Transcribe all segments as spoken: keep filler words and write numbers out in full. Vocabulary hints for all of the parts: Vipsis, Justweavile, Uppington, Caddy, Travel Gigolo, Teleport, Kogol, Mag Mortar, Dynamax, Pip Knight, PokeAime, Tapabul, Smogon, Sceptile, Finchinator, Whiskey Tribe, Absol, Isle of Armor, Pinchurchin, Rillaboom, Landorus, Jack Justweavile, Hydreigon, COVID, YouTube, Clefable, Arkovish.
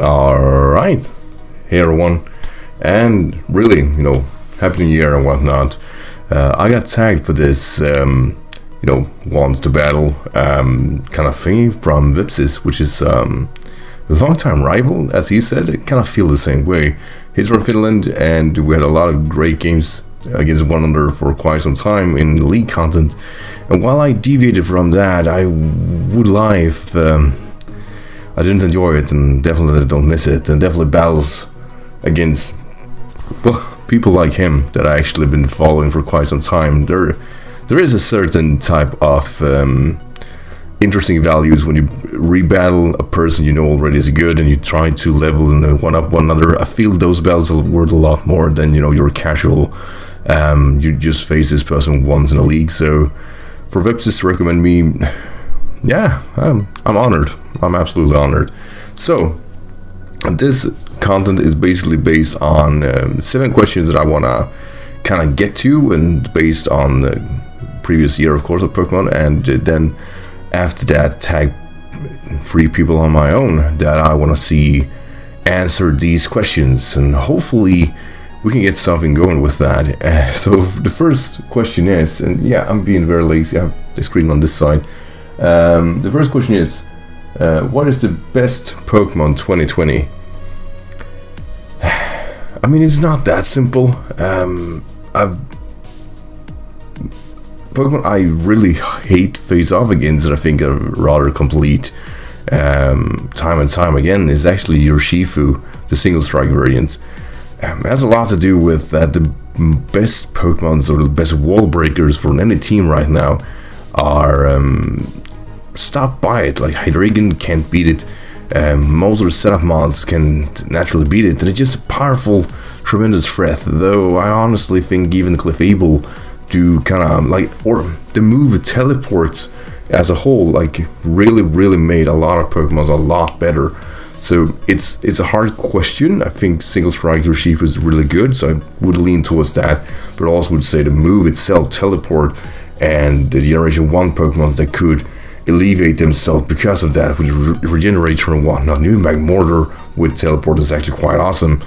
Alright, here everyone, and really, you know, happy new year and whatnot. Uh, I got tagged for this, um, you know, wants to battle um, kind of thingy from Vipsis, which is um, a long-time rival, as he said. I kind of feel the same way. He's from Finland, and we had a lot of great games against one another for quite some time in league content. And while I deviated from that, I would lie if um, I didn't enjoy it, and definitely don't miss it, and definitely battles against, well, people like him that I actually been following for quite some time. There, there is a certain type of um, interesting values when you rebattle a person you know already is good and you try to level and one up one another. I feel those battles are worth a lot more than, you know, your casual. Um, you just face this person once in a league. So for Vipsis to recommend me, yeah, I'm, I'm honored. I'm absolutely honored. So this content is basically based on um, seven questions that I want to kind of get to, and based on the previous year, of course, of Pokemon, and then after that tag three people on my own that I want to see answer these questions, and hopefully we can get something going with that. Uh, so the first question is, and yeah, I'm being very lazy, I have the screen on this side. Um, the first question is, uh, what is the best Pokemon twenty twenty? I mean, it's not that simple. Um, I've Pokemon I really hate face off against that I think are rather complete um, time and time again is actually Urshifu, the single strike variant. Um, it has a lot to do with that the best Pokemons or the best wall breakers for any team right now are um, stopped by it. Like Hydreigon can't beat it. Um, most of the setup mods can naturally beat it, and it's just a powerful, tremendous threat. Though I honestly think even Clefable do kind of like, or the move Teleport as a whole, like really, really made a lot of Pokemons a lot better. So it's it's a hard question. I think Single Strike Urshifu is really good, so I would lean towards that. But I also would say the move itself, Teleport, and the Generation One Pokemons that could alleviate themselves because of that, which re regenerate turn one. Now, new Mag Mortar with Teleport is actually quite awesome.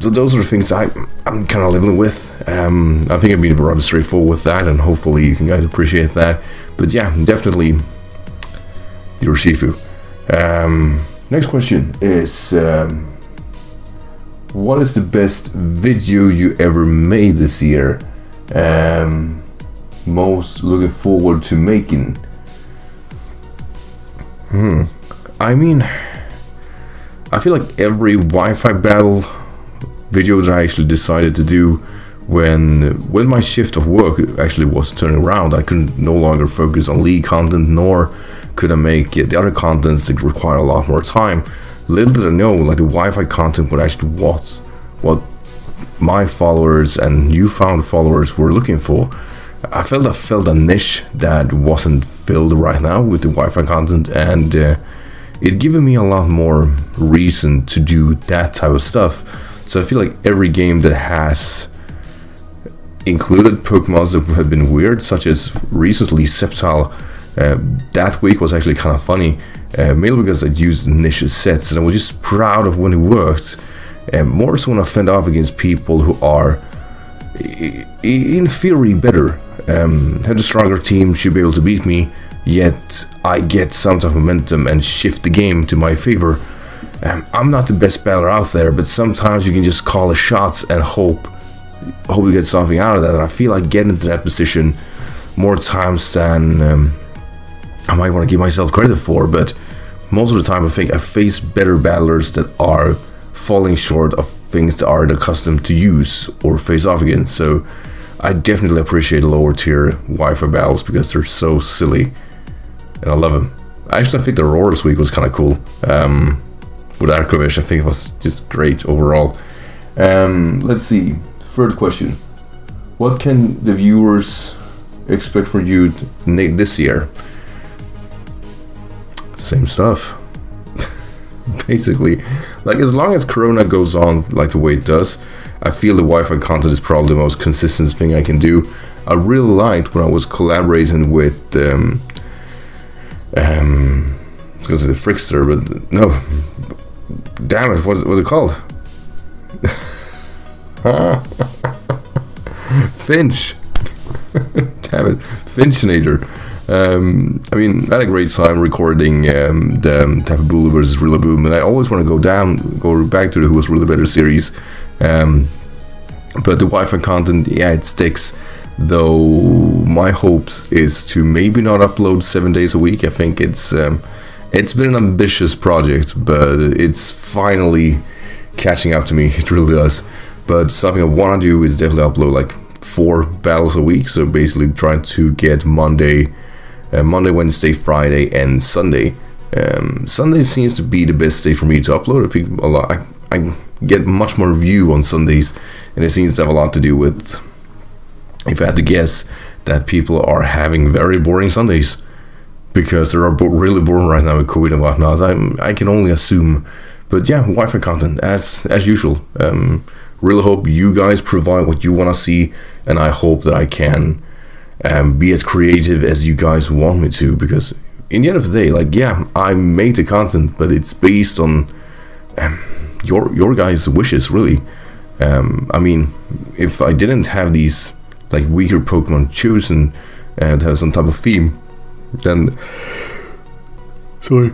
So those are the things I, I'm kind of living with. Um, I think I've been rather straightforward with that, and hopefully you guys appreciate that. But yeah, definitely Urshifu. Um, next question is, um, what is the best video you ever made this year? Um, most looking forward to making? Hmm. I mean, I feel like every Wi-Fi battle video that I actually decided to do when when my shift of work actually was turning around, I could no longer focus on league content, nor could I make the other contents that require a lot more time. Little did I know, like the Wi-Fi content would actually what what my followers and newfound followers were looking for. I felt I felt a niche that wasn't filled right now with the Wi-Fi content, and uh, it given me a lot more reason to do that type of stuff. So I feel like every game that has included Pokemons that have been weird, such as recently Sceptile, uh, that week was actually kind of funny, uh, mainly because I used niche sets and I was just proud of when it worked, and more so when I fend off against people who are in theory better. Um, had a stronger team, should be able to beat me, yet I get some type of momentum and shift the game to my favor. Um, I'm not the best battler out there, but sometimes you can just call the shots and hope hope you get something out of that, and I feel like getting into that position more times than um, I might want to give myself credit for, but most of the time I think I face better battlers that are falling short of things that are accustomed to use or face off against. So I definitely appreciate lower tier Wi-Fi battles because they're so silly, and I love them. Actually, I think the Aurora this week was kind of cool. Um, with Arkovish, I think it was just great overall. Um, let's see. Third question: what can the viewers expect from you this year? Same stuff. Basically, like as long as Corona goes on like the way it does, I feel the Wi-Fi content is probably the most consistent thing I can do. I really liked when I was collaborating with um, um, I was gonna say the Frickster, but no, Damn it, what's, what's it called? Finch. Damn it, Finchinator. Um, I mean, I had a great time recording um, the um, Tapabul versus Rillaboom, and I always want to go down, go back to the Who Was Really Better series. Um, but the Wi-Fi content, yeah, it sticks. Though my hopes is to maybe not upload seven days a week. I think it's um, it's been an ambitious project, but it's finally catching up to me. It really does. But something I want to do is definitely upload like four battles a week. So basically, trying to get Monday. Uh, Monday, Wednesday, Friday, and Sunday. Um, Sunday seems to be the best day for me to upload. I think a lot. I, I get much more view on Sundays, and it seems to have a lot to do with, if I had to guess, that people are having very boring Sundays because they are bo really boring right now with COVID and whatnot. I'm, I can only assume, but yeah, Wi-Fi content as as usual. Um, really hope you guys provide what you want to see, and I hope that I can. Um, be as creative as you guys want me to, because in the end of the day, like, yeah, I made the content, but it's based on um, your your guys' wishes, really. Um, I mean, if I didn't have these like weaker Pokemon chosen and have some type of theme, then sorry,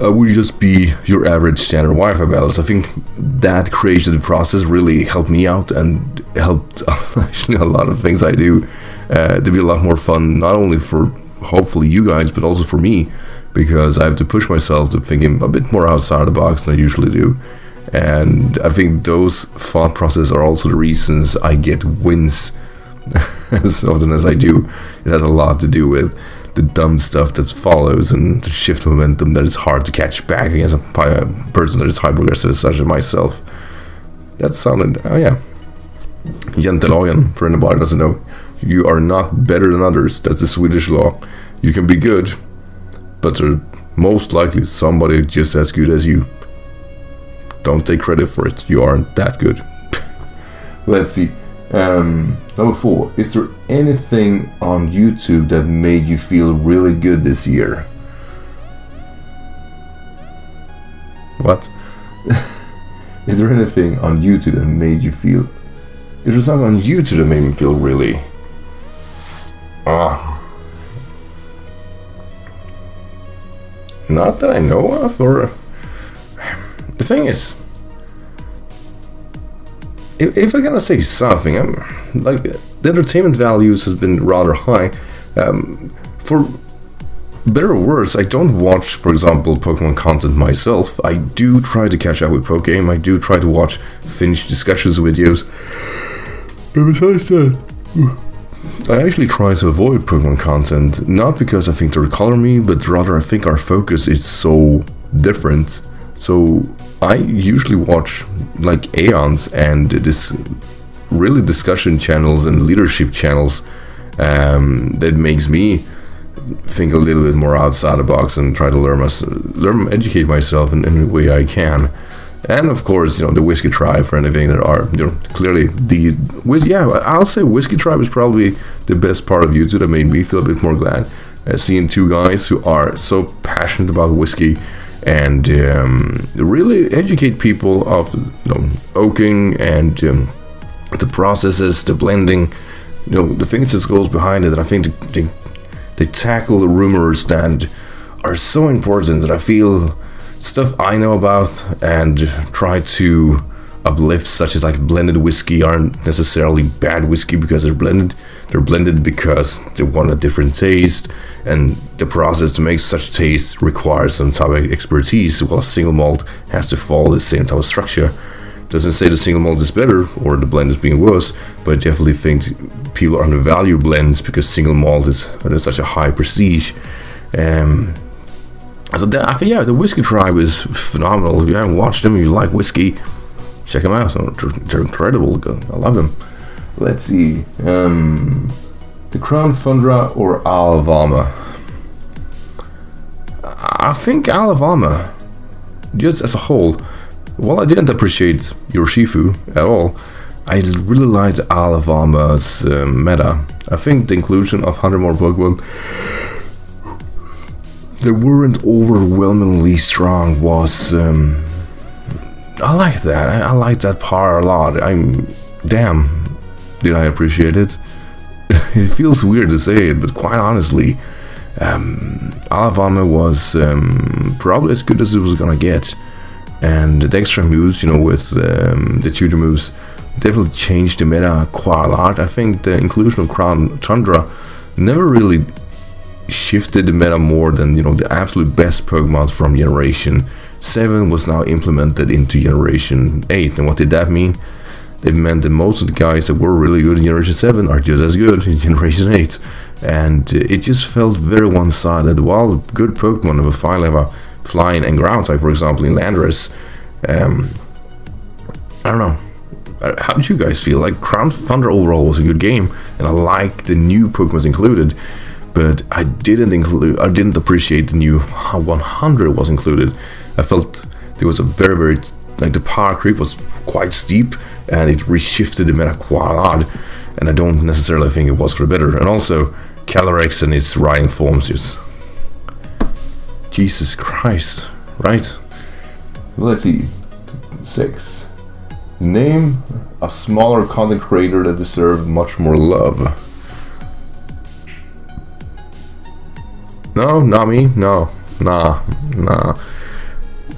I would just be your average standard Wi-Fi battles. I think that creative process really helped me out and helped actually a lot of things I do. Uh, to be a lot more fun, not only for hopefully you guys, but also for me, because I have to push myself to thinking a bit more outside the box than I usually do. And I think those thought processes are also the reasons I get wins as often as I do. It has a lot to do with the dumb stuff that follows and the shift momentum that is hard to catch back against a person that is high progressive, such as myself. That sounded, oh yeah, Jantelagen, for anybody who doesn't know. You are not better than others. That's the Swedish law. You can be good, but there's most likely somebody just as good as you. Don't take credit for it. You aren't that good. Let's see. Um, number four. Is there anything on YouTube that made you feel really good this year? What? Is there anything on YouTube that made you feel... Is there something on YouTube that made me feel really... Uh, not that I know of, or the thing is, if, if I'm gonna say something, I'm like the entertainment values has been rather high. Um, for better or worse, I don't watch, for example, Pokemon content myself. I do try to catch up with PokeAime. I do try to watch finished discussions videos. But besides that. I actually try to avoid Pokemon content, not because I think they're color me, but rather I think our focus is so different. So I usually watch like Aeons and this really discussion channels and leadership channels um, that makes me think a little bit more outside the box and try to learn, myself, learn educate myself in any way I can. And of course, you know, the Whiskey Tribe for anything that are, you know, clearly the, yeah, I'll say Whiskey Tribe is probably the best part of YouTube that made me feel a bit more glad. Uh, seeing two guys who are so passionate about whiskey and um, really educate people of, you know, oaking and um, the processes, the blending, you know, the things that goes behind it. And I think they, they tackle the rumors that are so important that I feel... Stuff I know about and try to uplift, such as like blended whiskey aren't necessarily bad whiskey because they're blended. They're blended because they want a different taste, and the process to make such taste requires some type of expertise, while a single malt has to follow the same type of structure. Doesn't say the single malt is better or the blend is being worse, but I definitely think people undervalue blends because single malt is such a high prestige. Um, So that, I think, yeah, the Whiskey Tribe is phenomenal. If you haven't watched them, you like whiskey, check them out. They're incredible. I love them. Let's see. Um, the Crown Tundra or Isle of Armor? I think Isle of Armor, just as a whole. While I didn't appreciate Urshifu at all, I really liked Isle of Armor's uh, meta. I think the inclusion of one hundred more Pokemon. They weren't overwhelmingly strong was um, I like that. I, I like that part a lot. I'm... Damn. Did I appreciate it? It feels weird to say it, but quite honestly, um, Alavame was um, probably as good as it was gonna get. And the extra moves, you know, with um, the tutor moves, definitely changed the meta quite a lot. I think the inclusion of Crown Tundra never really shifted the meta more than, you know, the absolute best Pokemon from Generation seven was now implemented into Generation eight. And what did that mean? It meant that most of the guys that were really good in Generation seven are just as good in Generation eight. And it just felt very one-sided. While good Pokemon of a five-level flying and ground type, for example, in Landorus, um, I don't know. How did you guys feel? Like, Crown Thunder overall was a good game, and I liked the new Pokémons included, but I didn't include, I didn't appreciate the new one hundred was included. I felt there was a very, very like the power creep was quite steep, and it reshifted the meta quite a lot, and I don't necessarily think it was for the better. And also, Calyrex and its riding forms just Jesus Christ, right? Let's see, six. Name a smaller content creator that deserved much more love. No, not me. No, nah, nah.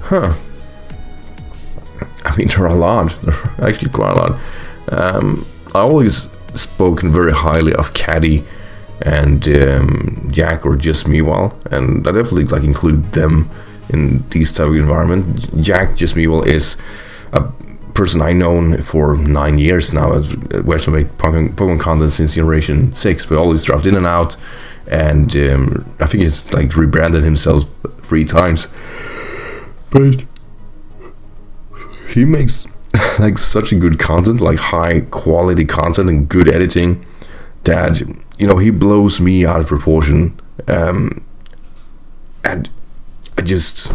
Huh. I mean, there are a lot. There are actually quite a lot. Um, I always spoken very highly of Caddy and um, Jack or Justweavile, and I definitely like include them in these type of environment. Jack Justweavile is a person I've known for nine years now as we actually make Pokemon content since Generation six, but always dropped in and out, and um, I think he's like rebranded himself three times, but he makes like such a good content, like high quality content and good editing, that, you know, he blows me out of proportion, um, and I just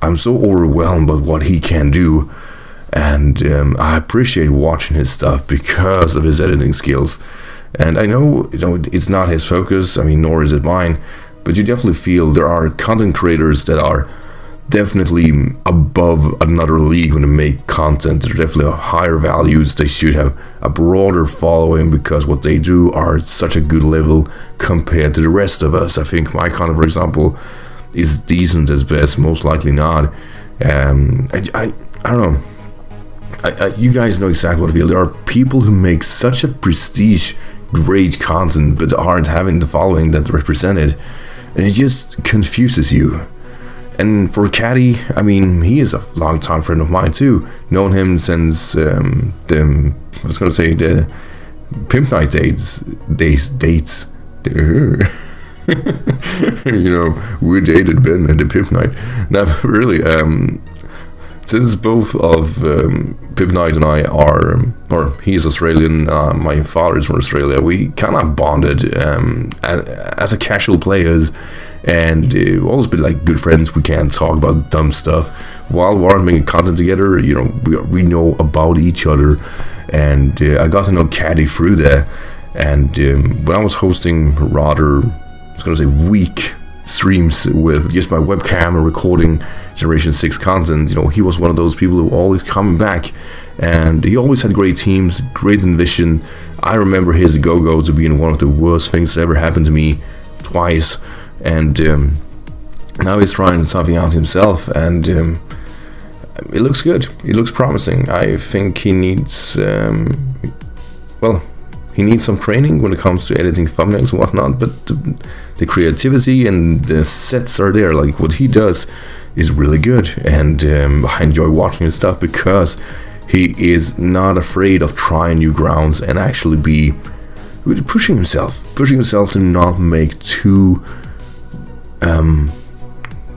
I'm so overwhelmed by what he can do. And um, I appreciate watching his stuff because of his editing skills. And I know, you know, it's not his focus, I mean, nor is it mine, but you definitely feel there are content creators that are definitely above another league when they make content. They're definitely of higher values. They should have a broader following because what they do are at such a good level compared to the rest of us. I think my content, for example, is decent as best, most likely not. Um, I, I, I don't know. I, I, you guys know exactly what I feel. There are people who make such a prestige, great content, but aren't having the following that represented, and it just confuses you. And for Caddy, I mean, he is a long-time friend of mine too. Known him since um, the I was gonna say the Pip Knight dates, days, dates. You know, we dated Ben and the Pip Knight. No, really. Um, Since both of um, Pip Knight and I are, or he is Australian, uh, my father is from Australia, we kind of bonded um, as, as a casual players, and we've always been like good friends. We can talk about dumb stuff while we are making content together. You know, we, we know about each other, and uh, I got to know Caddy through there. And um, when I was hosting rather, I was gonna say weak streams with just my webcam and recording Generation six content, you know, he was one of those people who always coming back, and he always had great teams, great envision. I remember his Go-Go to being one of the worst things that ever happened to me twice, and um, now he's trying something out himself, and um, it looks good, it looks promising. I think he needs, um, well, he needs some training when it comes to editing thumbnails and whatnot, but the, the creativity and the sets are there, like what he does is really good, and um, I enjoy watching his stuff because he is not afraid of trying new grounds and actually be pushing himself, pushing himself to not make too um,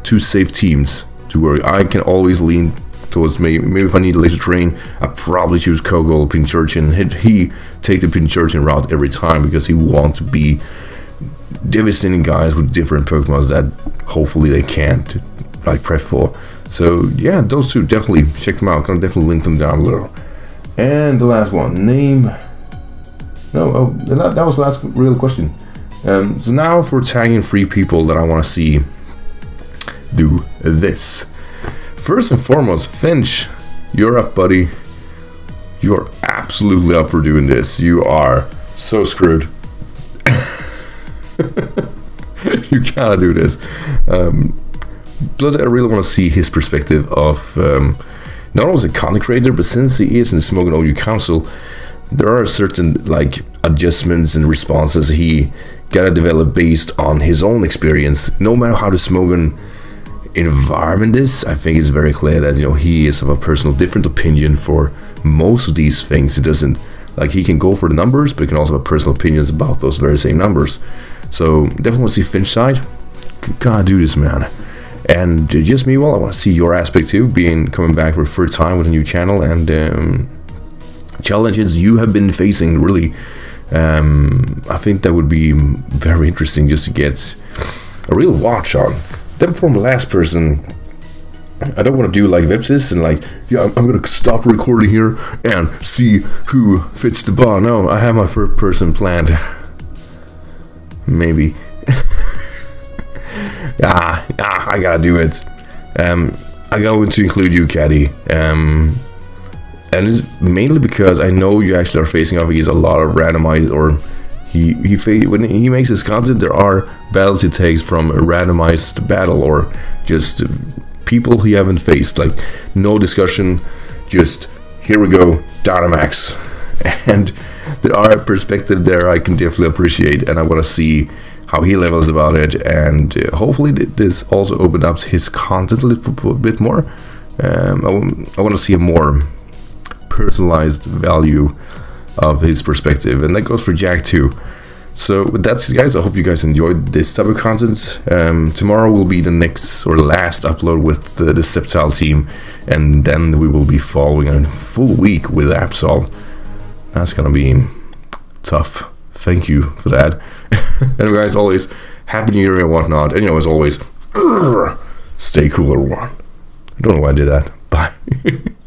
too safe teams to worry. I can always lean towards maybe, maybe if I need a later terrain, I probably choose Kogol, Pinchurchin. He, he take the Pinchurchin route every time because he wants to be devastating guys with different Pokemons that hopefully they can't like prep for. So yeah, those two, definitely check them out. I'll definitely link them down below. And the last one, name. No, oh, that, that was the last real question. Um, so now for tagging three people that I want to see do this. First and foremost, Finch. You're up, buddy. You're absolutely up for doing this. You are so screwed. You gotta do this. Um, plus, I really want to see his perspective of um, not only as a content creator, but since he is in Smoke and O U Council, there are certain like adjustments and responses he gotta develop based on his own experience. No matter how the Smogon environment is, I think it's very clear that, you know, he is of a personal different opinion for most of these things. It doesn't, like, he can go for the numbers, but he can also have personal opinions about those very same numbers. So definitely want to see Finch side. Gotta do this, man. And just meanwhile, I want to see your aspect too, being coming back for the third time with a new channel and um, challenges you have been facing. Really, um, I think that would be very interesting just to get a real watch on. Then from the last person, I don't want to do like Vipsis and like, yeah, I'm going to stop recording here and see who fits the bar. No, I have my first person planned. Maybe. ah, ah, I gotta do it. Um, I got to include you, Caddy. Um, and it's mainly because I know you actually are facing off against a lot of randomized, or he, he when he makes his content, there are battles he takes from a randomized battle or just people he haven't faced, like no discussion, just here we go, Dynamax. And there are a perspective there I can definitely appreciate, and I want to see how he levels about it, and uh, hopefully this also opened up his content a little bit more. um, I, I want to see a more personalized value of his perspective, and that goes for Jack too. So with that said, guys, I hope you guys enjoyed this type of content. Um, tomorrow will be the next or last upload with the, the Sceptile team, and then we will be following a full week with Absol. That's gonna be tough. Thank you for that. Anyway, guys, always happy new year and whatnot. And you know, as always, stay cool, everyone. I don't know why I did that. Bye.